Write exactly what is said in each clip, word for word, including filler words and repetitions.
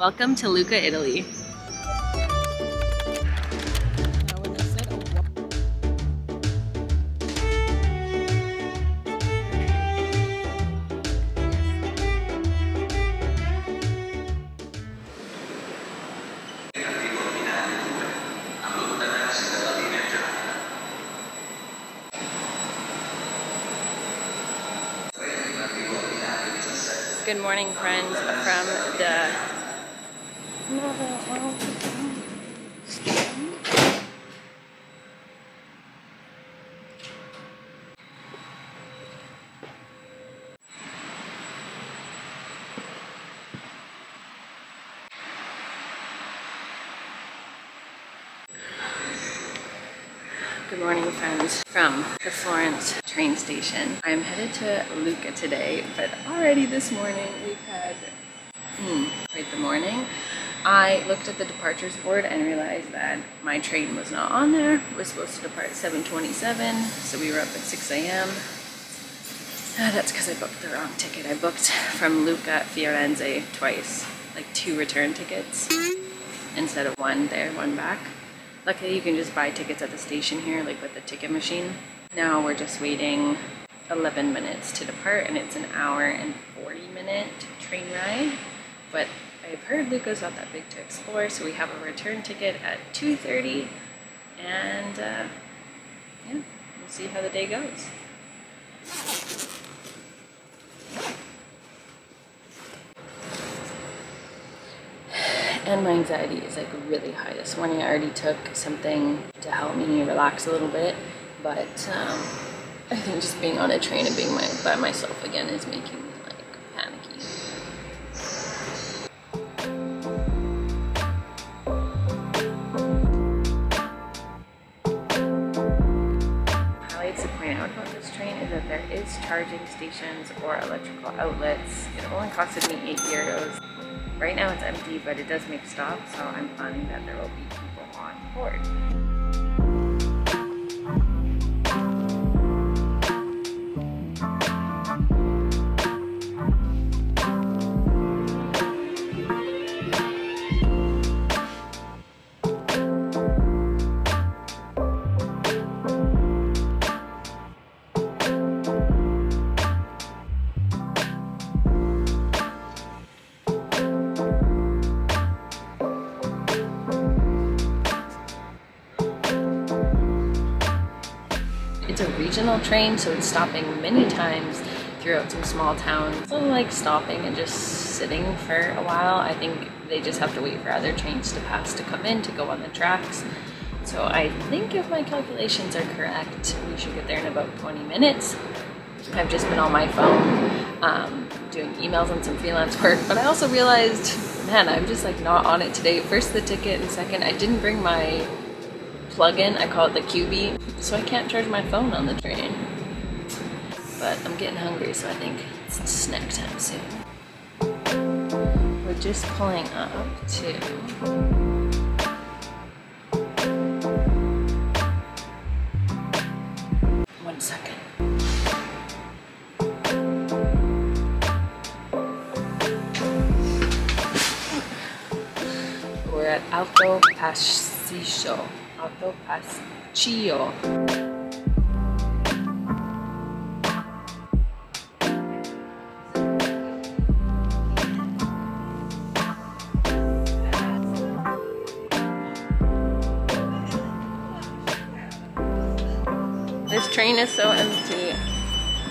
Welcome to Lucca, Italy. Good morning, friends, from the Good morning, friends, from the Florence train station. I'm headed to Lucca today, but already this morning we've had hmm, quite the morning. I looked at the departures board and realized that my train was not on there. It was supposed to depart seven twenty-seven, so we were up at six A M Ah, that's because I booked the wrong ticket. I booked from Lucca, Firenze twice, like two return tickets instead of one there, one back. Luckily, you can just buy tickets at the station here, like with the ticket machine. Now we're just waiting eleven minutes to depart, and it's an hour and forty minute train ride. But I've heard Lucca's not that big to explore, so we have a return ticket at two thirty, and uh, yeah, we'll see how the day goes. And my anxiety is like really high this morning. I already took something to help me relax a little bit, but um, I think just being on a train and being my, by myself again is making me like panicky. Highlights to point out about this train is that there is charging stations or electrical outlets. It only costed me eight euros. Right now it's empty, but it does make stops, so I'm planning that there will be people on board. It's a regional train, so it's stopping many times throughout some small towns. So like stopping and just sitting for a while. I think they just have to wait for other trains to pass to come in to go on the tracks. So I think if my calculations are correct, we should get there in about twenty minutes. I've just been on my phone um, doing emails and some freelance work, but I also realized, man, I'm just like not on it today. First the ticket, and second I didn't bring my plug-in, I call it the Q B, so I can't charge my phone on the train. But I'm getting hungry, so I think it's snack time soon. We're just pulling up to one second. We're at Alco Pasticho. Alco Pasticho. This train is so empty.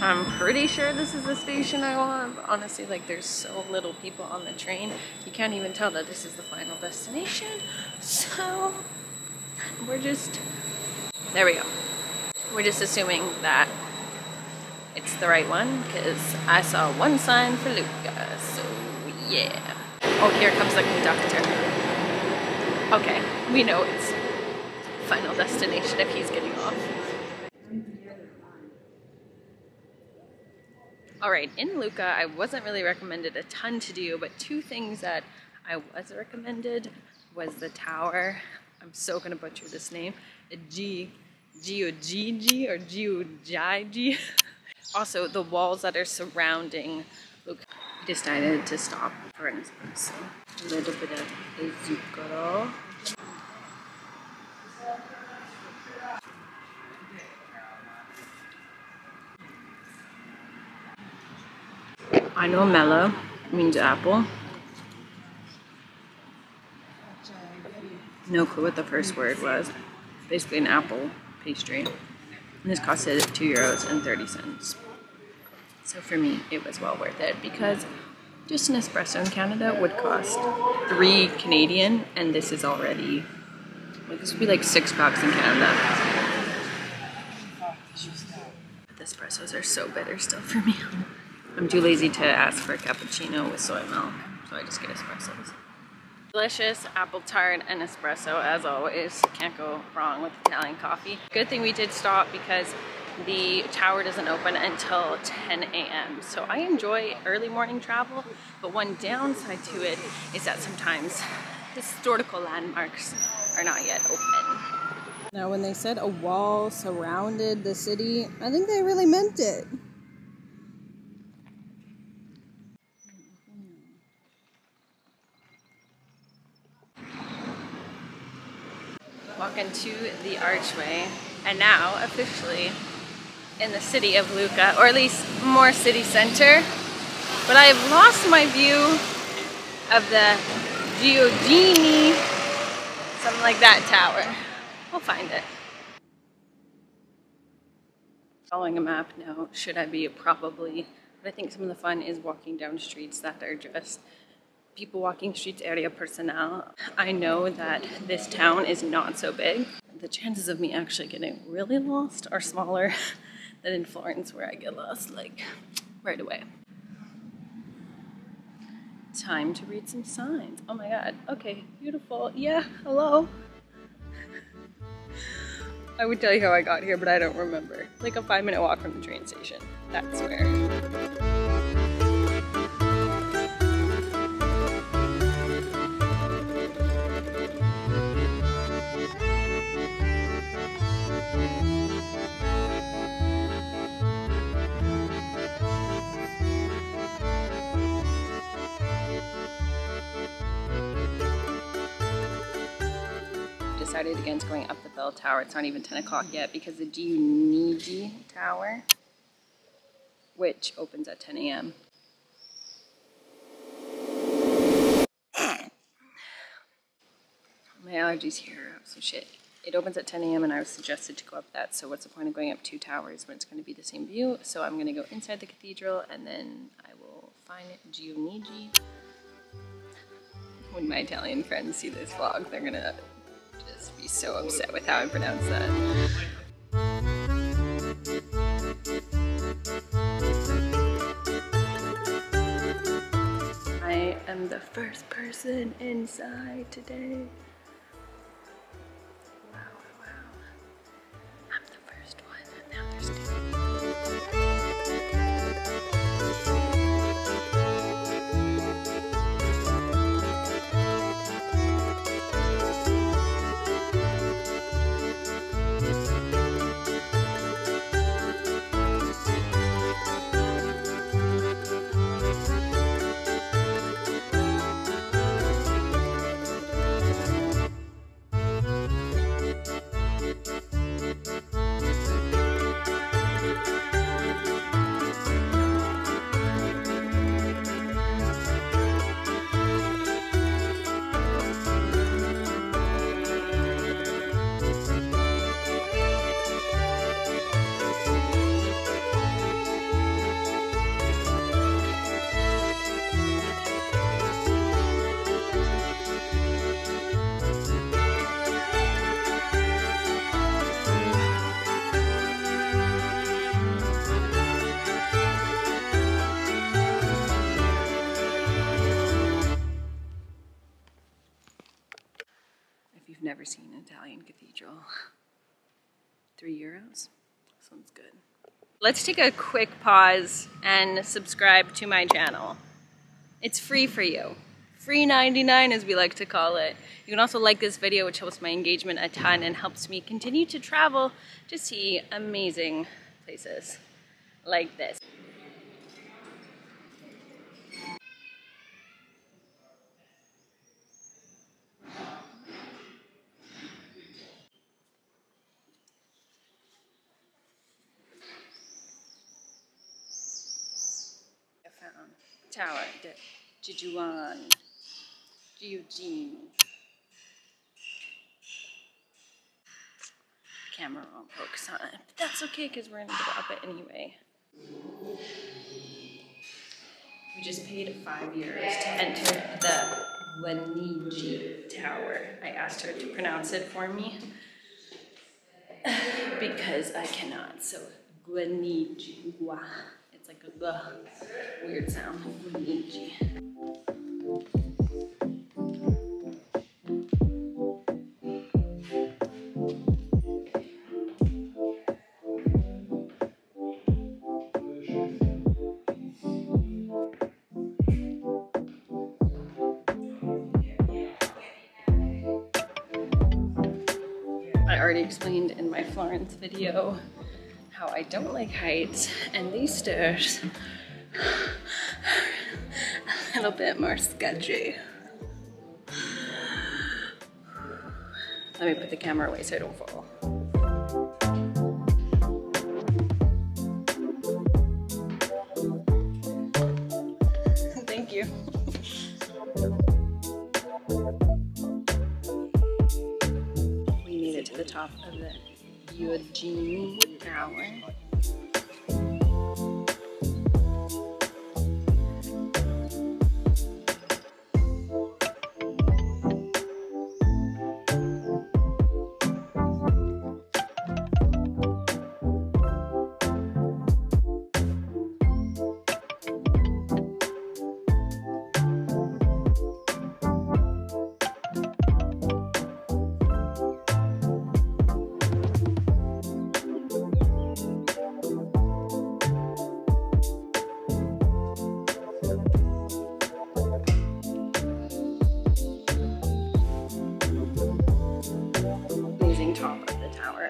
I'm pretty sure this is the station I want, but honestly, like, there's so little people on the train. You can't even tell that this is the final destination. So we're just, there we go. We're just assuming that it's the right one because I saw one sign for Lucca, so yeah. Oh, here comes the conductor. Okay, we know it's final destination if he's getting off. All right, in Lucca, I wasn't really recommended a ton to do, but two things that I was recommended was the tower. I'm so gonna butcher this name. G, Giugigi or Giugigi. Also, the walls that are surrounding Lucca. decided to stop for instance. So a little bit of zucchero. I know mellow means apple. No clue what the first word was. Basically an apple pastry. And this costed two euros and thirty cents. So for me, it was well worth it because just an espresso in Canada would cost three Canadian, and this is already, like, this would be like six bucks in Canada. But the espressos are so bitter still for me. I'm too lazy to ask for a cappuccino with soy milk, so I just get espressos. Delicious apple tart and espresso as always. Can't go wrong with Italian coffee. Good thing we did stop because the tower doesn't open until ten A M So I enjoy early morning travel, but one downside to it is that sometimes historical landmarks are not yet open. Now when they said a wall surrounded the city, I think they really meant it. Walk into the archway, and now officially in the city of Lucca, or at least more city center. But I have lost my view of the Guinigi, something like that, tower. We'll find it. Following a map now, should I be? Probably. But I think some of the fun is walking down streets that are just people walking streets, area personnel. I know that this town is not so big. The chances of me actually getting really lost are smaller than in Florence, where I get lost like right away. Time to read some signs. Oh my God, okay, beautiful. Yeah, hello. I would tell you how I got here, but I don't remember. Like a five minute walk from the train station. That's where. Decided against going up the bell tower. It's not even ten o'clock yet because the Guinigi Tower, which opens at ten A M My allergies here, so shit. It opens at ten A M and I was suggested to go up that, so what's the point of going up two towers when it's going to be the same view? So I'm going to go inside the cathedral and then I will find Guinigi. When my Italian friends see this vlog, they're going to just be so upset with how I pronounce that. I am the first person inside today. Wow, wow, wow. I'm the first one, and now there's two. Never seen an Italian cathedral. Three euros? Sounds good. Let's take a quick pause and subscribe to my channel. It's free for you. Free ninety-nine as we like to call it. You can also like this video, which helps my engagement a ton and helps me continue to travel to see amazing places like this. Tower, to Juan, to Eugene, camera won't focus on it, but that's okay because we're going to go up it anyway. We just paid five euros to enter the Guinigi Tower. I asked her to pronounce it for me because I cannot. So Guinigi, it's like a G, weird sound. Guinigi. Explained in my Florence video how I don't like heights, and these stairs are a little bit more sketchy. Let me put the camera away so I don't fall. Thank you. The top of the Guinigi Tower.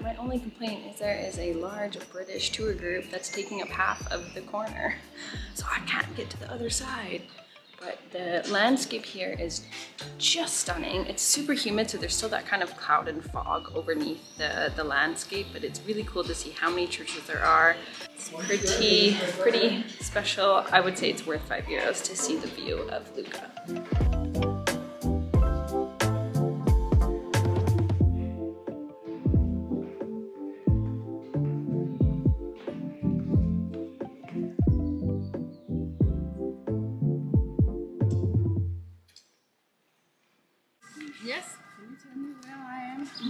My only complaint is there is a large British tour group that's taking up half of the corner, so I can't get to the other side. But the landscape here is just stunning. It's super humid, so there's still that kind of cloud and fog underneath the, the landscape, but it's really cool to see how many churches there are. It's pretty, pretty special. I would say it's worth five euros to see the view of Lucca.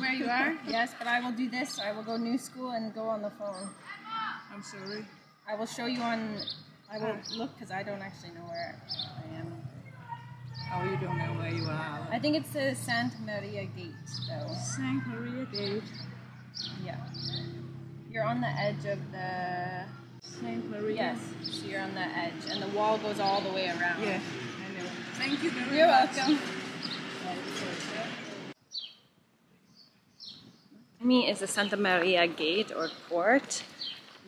Where you are? Yes, but I will do this. I will go new school and go on the phone. I'm sorry. I will show you on. I will look because I don't actually know where I am. Oh, you don't know where you are. I think it's the Santa Maria Gate, though. Santa Maria Gate. Yeah. You're on the edge of the. Santa Maria. Yes. So you're on the edge, and the wall goes all the way around. Yeah. I know. Thank you. Very you're much. Welcome. Me is the Santa Maria Gate or Port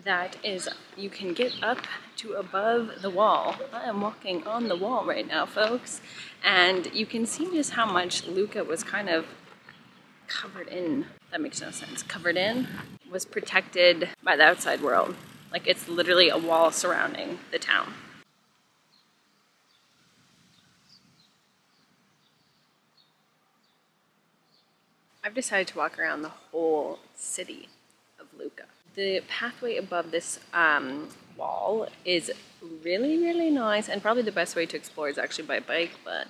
that is you can get up to above the wall. I am walking on the wall right now, folks, and you can see just how much Lucca was kind of covered in. That makes no sense. Covered in was protected by the outside world. Like, it's literally a wall surrounding the town. I've decided to walk around the whole city of Lucca. The pathway above this um, wall is really, really nice, and probably the best way to explore is actually by bike, but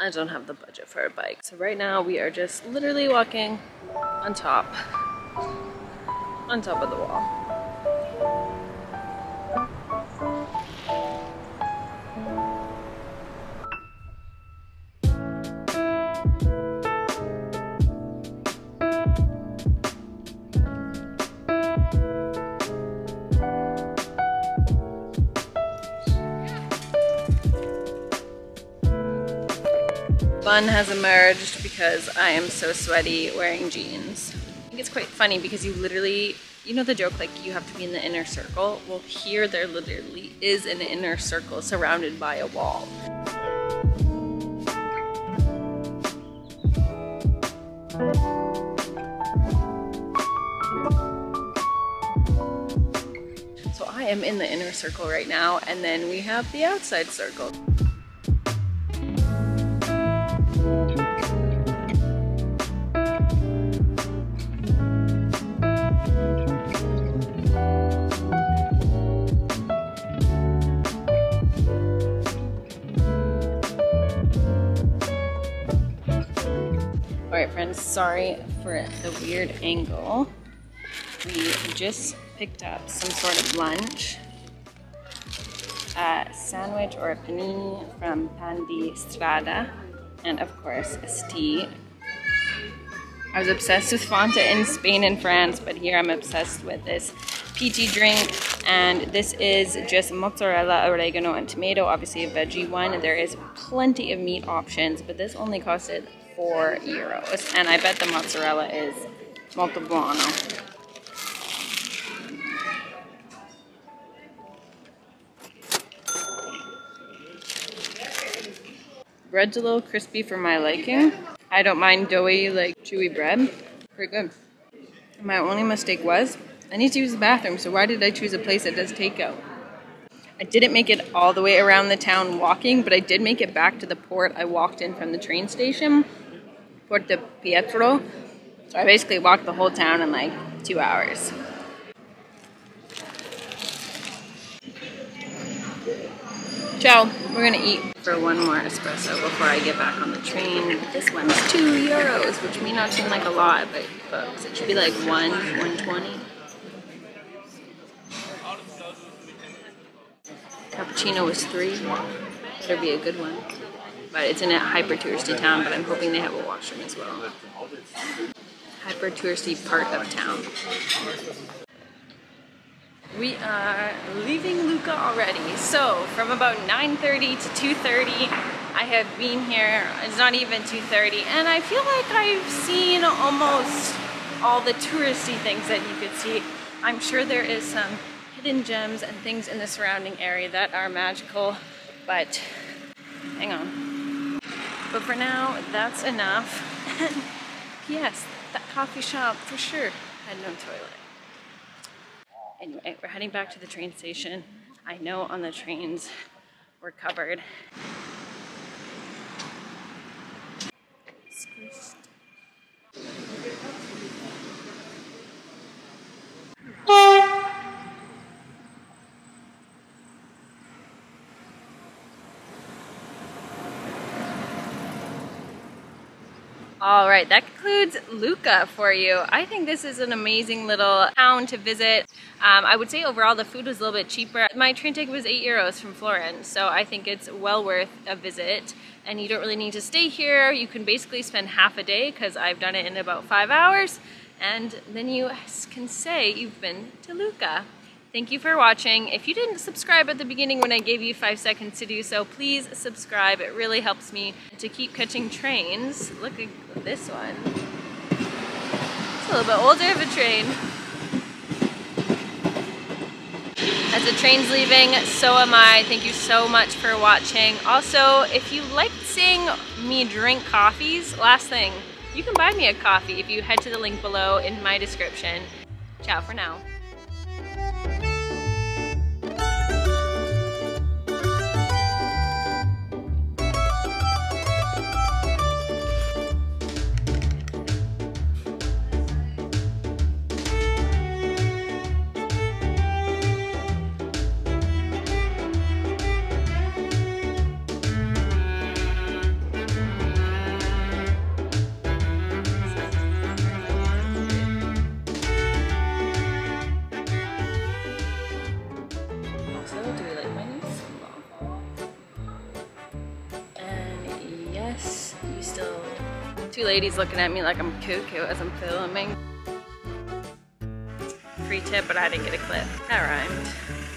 I don't have the budget for a bike. So right now we are just literally walking on top, on top of the wall. Fun has emerged because I am so sweaty wearing jeans. I think it's quite funny because you literally, you know the joke, like you have to be in the inner circle? Well, here there literally is an inner circle surrounded by a wall. So I am in the inner circle right now, and then we have the outside circle. Alright friends, sorry for the weird angle. We just picked up some sort of lunch, a sandwich or a panini from Pan di Strada, and of course a tea. I was obsessed with Fanta in Spain and France, but here I'm obsessed with this peachy drink, and this is just mozzarella, oregano, and tomato, obviously a veggie one. There is plenty of meat options, but this only costed four euros, and I bet the mozzarella is molto buono. Bread's a little crispy for my liking. I don't mind doughy, like chewy bread. Pretty good. My only mistake was I need to use the bathroom, so why did I choose a place that does takeout? I didn't make it all the way around the town walking, but I did make it back to the port I walked in from the train station, Porta Pietro. So I basically walked the whole town in like two hours. Ciao. We're gonna eat for one more espresso before I get back on the train. But this one's two euros, which may not seem like a lot, but folks, it should be like one, one twenty. Cappuccino was three. Better be a good one. But it's in a hyper touristy town, but I'm hoping they have a washroom as well. Hyper touristy part of town. We are leaving Lucca already. So from about nine thirty to two thirty, I have been here. It's not even two thirty, and I feel like I've seen almost all the touristy things that you could see. I'm sure there is some hidden gems and things in the surrounding area that are magical, but hang on. But for now, that's enough. And yes, that coffee shop for sure had no toilet. Anyway, we're heading back to the train station. I know on the trains we're covered. All right, that concludes Lucca for you. I think this is an amazing little town to visit. Um, I would say overall the food was a little bit cheaper. My train ticket was eight euros from Florence, so I think it's well worth a visit. And you don't really need to stay here. You can basically spend half a day, because I've done it in about five hours. And then you can say you've been to Lucca. Thank you for watching. If you didn't subscribe at the beginning when I gave you five seconds to do so, please subscribe. It really helps me to keep catching trains. Look at this one. It's a little bit older of a train. As the train's leaving, so am I. Thank you so much for watching. Also, if you liked seeing me drink coffees, last thing, you can buy me a coffee if you head to the link below in my description. Ciao for now. Two ladies looking at me like I'm cuckoo as I'm filming. Free tip, but I didn't get a clip. That rhymed.